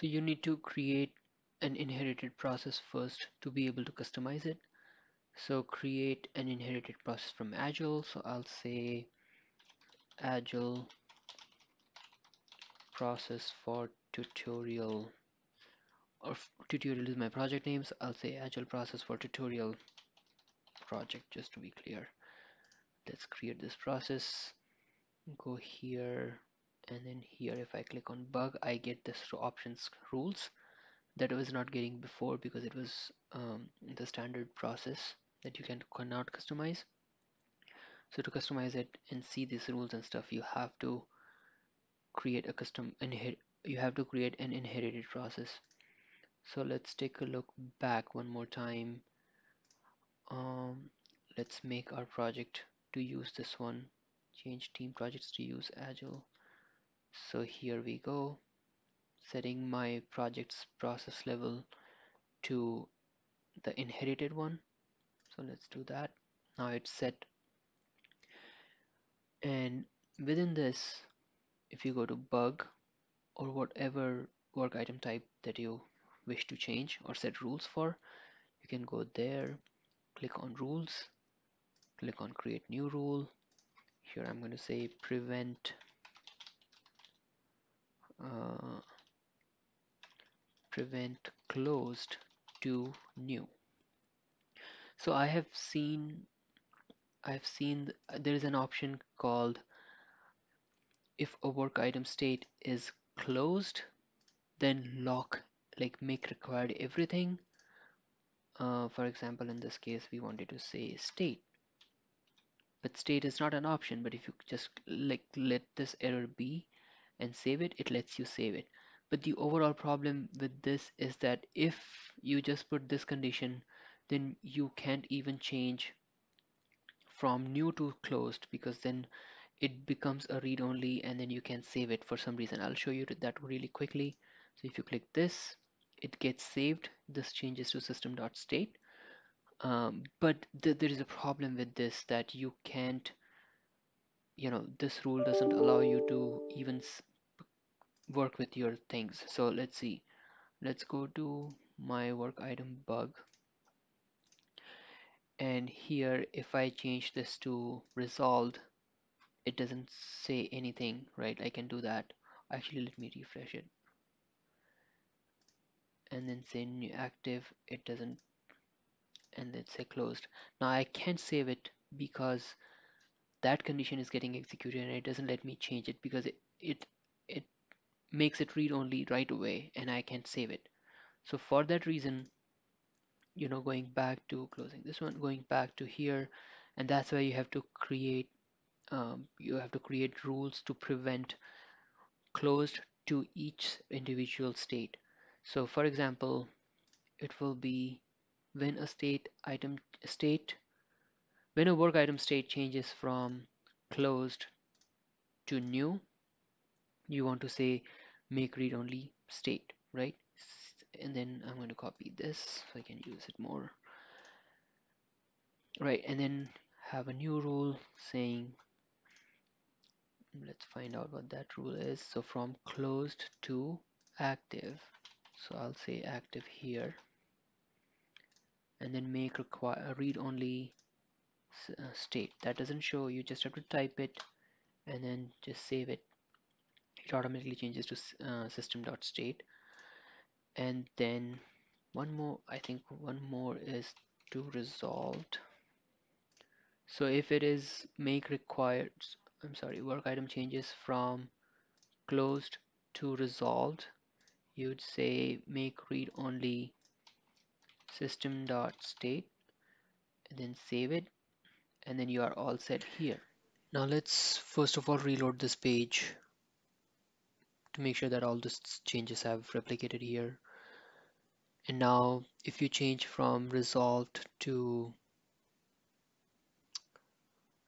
So you need to create an inherited process first to be able to customize it. So create an inherited process from Agile. So I'll say Agile process for tutorial, or tutorial is my project name, so I'll say Agile process for tutorial project just to be clear. Let's create this process, go here, and then here if I click on bug, I get this options rules that I was not getting before because it was the standard process that you cannot customize. So to customize it and see these rules and stuff, you have to create a an inherited process. So let's take a look back one more time. Let's make our project to use this one, change team projects to use Agile. So here we go, setting my project's process level to the inherited one. So let's do that. Now it's set, and within this, if you go to bug or whatever work item type that you wish to change or set rules for, you can go there, click on rules, click on create new rule. Here I'm going to say prevent closed to new. So I've seen there is an option called if a work item state is closed, then lock, like make required everything. For example, in this case we wanted to say state, but state is not an option. But if you just like let this error be and save it, it lets you save it. But the overall problem with this is that if you just put this condition, then you can't even change from new to closed, because then it becomes a read-only and then you can save it for some reason. I'll show you that really quickly. So if you click this, it gets saved. This changes to system.state. But there is a problem with this, that you can't, this rule doesn't allow you to even work with your things. So let's see, let's go to my work item bug, and here if I change this to resolved, it doesn't say anything, right? I can do that. Actually, let me refresh it and then say new active, it doesn't, and then say closed. Now I can't save it because that condition is getting executed and it doesn't let me change it, because it makes it read only right away and I can't save it. So for that reason, going back to closing this one, going back to here, and that's why you have to create rules to prevent closed to each individual state. So for example, it will be when a work item state changes from closed to new, you want to say make read only state, right? And then I'm going to copy this so I can use it more, right? And then have a new rule saying, let's find out what that rule is. So from closed to active, so I'll say active here, and then make require read only state. That doesn't show, you just have to type it and then just save it. It automatically changes to system.state. and then one more is to resolved. So if it is work item changes from closed to resolved, you'd say make read only system.state and then save it, and then you are all set here. Now let's first of all reload this page to make sure that all the changes have replicated here. And now if you change from resolved to,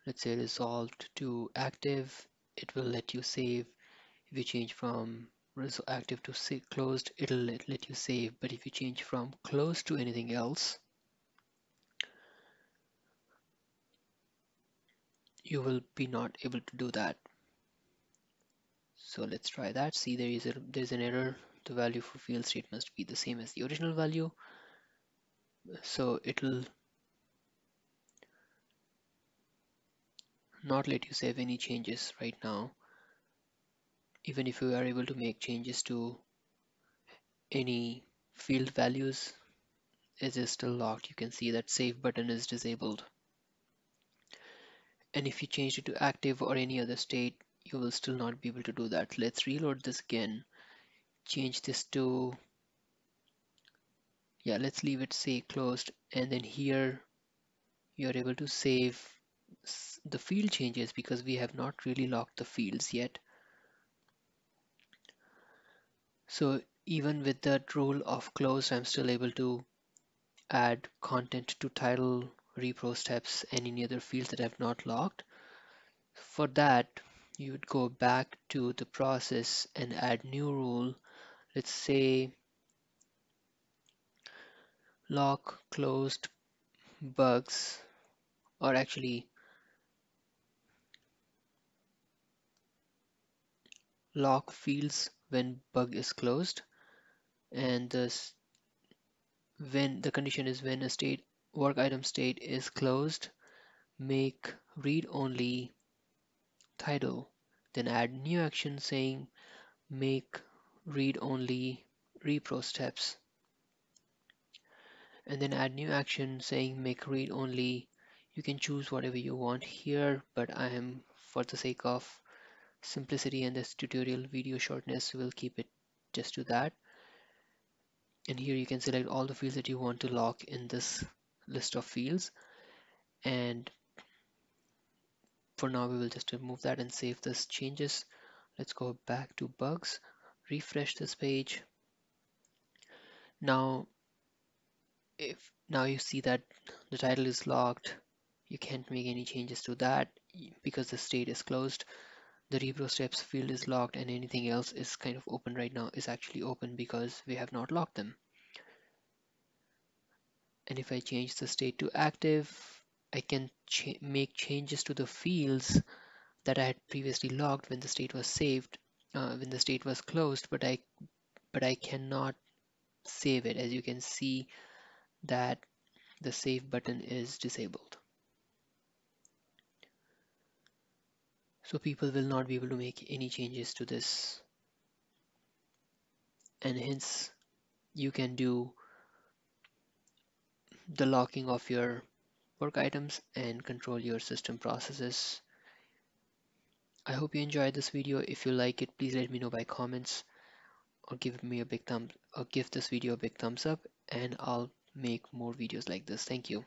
let's say resolved to active, it will let you save. If you change from active to closed, it'll let you save. But if you change from closed to anything else, you will be not able to do that. So let's try that. See, there's an error the value for field state must be the same as the original value. So it'll not let you save any changes right now, even if you are able to make changes to any field values. It is still locked. You can see that save button is disabled, and if you change it to active or any other state, you will still not be able to do that. Let's reload this again, change this to, yeah, let's leave it say closed, and then here you're able to save the field changes because we have not really locked the fields yet. So even with that rule of closed, I'm still able to add content to title, repro steps, and any other fields that I've not locked. For that, you would go back to the process and add new rule. Let's say lock closed bugs, or actually lock fields when bug is closed, and this when the condition is when a state work item state is closed, make read only title, then add new action saying make read only repro steps, and then add new action saying make read only. You can choose whatever you want here, but I am, for the sake of simplicity and this tutorial video shortness, will keep it just to that. And here you can select all the fields that you want to lock in this list of fields, and for now we will just remove that and save this changes. Let's go back to bugs, refresh this page. Now you see that the title is locked. You can't make any changes to that because the state is closed. The repro steps field is locked, and anything else is kind of open right now is actually open because we have not locked them. And if I change the state to active, I can make changes to the fields that I had previously locked when the state was saved, when the state was closed, but I cannot save it, as you can see that the save button is disabled. So people will not be able to make any changes to this, and hence you can do the locking of your work items and control your system processes. I hope you enjoyed this video. If you like it, please let me know by comments, or give me a big thumbs, or give this video a big thumbs up, and I'll make more videos like this. Thank you.